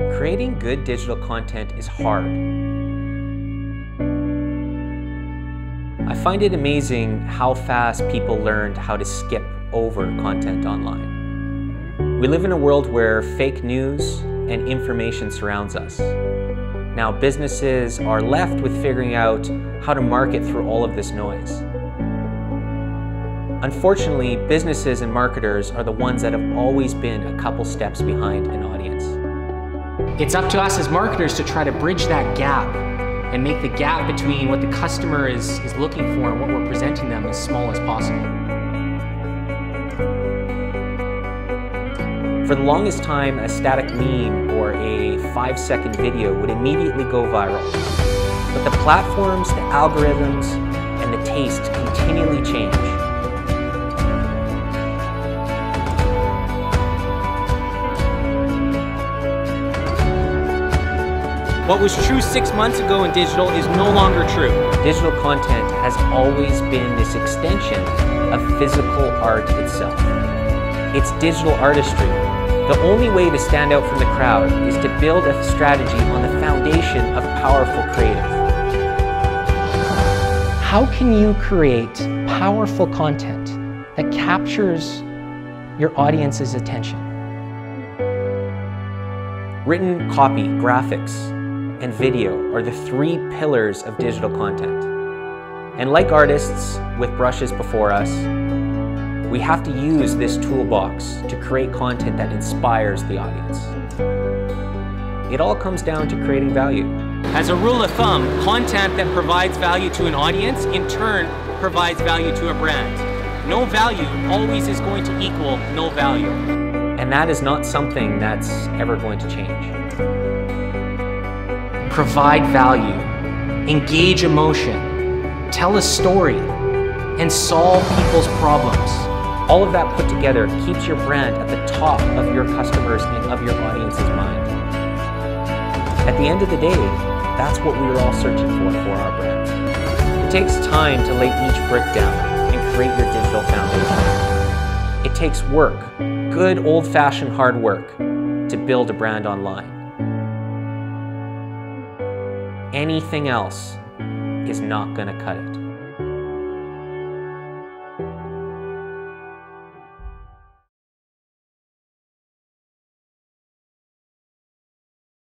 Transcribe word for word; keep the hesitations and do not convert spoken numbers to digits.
Creating good digital content is hard. I find it amazing how fast people learned how to skip over content online. We live in a world where fake news and information surrounds us. Now businesses are left with figuring out how to market through all of this noise. Unfortunately, businesses and marketers are the ones that have always been a couple steps behind an audience. It's up to us as marketers to try to bridge that gap and make the gap between what the customer is, is looking for and what we're presenting them as small as possible. For the longest time, a static meme or a five-second video would immediately go viral. But the platforms, the algorithms, and the taste continually change. What was true six months ago in digital is no longer true. Digital content has always been this extension of physical art itself. It's digital artistry. The only way to stand out from the crowd is to build a strategy on the foundation of powerful creative. How can you create powerful content that captures your audience's attention? Written copy, graphics, and video are the three pillars of digital content. And like artists with brushes before us, we have to use this toolbox to create content that inspires the audience. It all comes down to creating value. As a rule of thumb, content that provides value to an audience in turn provides value to a brand. No value always is going to equal no value. And that is not something that's ever going to change. Provide value, engage emotion, tell a story, and solve people's problems. All of that put together keeps your brand at the top of your customers and of your audience's mind. At the end of the day, that's what we were all searching for for our brand. It takes time to lay each brick down and create your digital foundation. It takes work, good old-fashioned hard work, to build a brand online. Anything else is not going to cut it.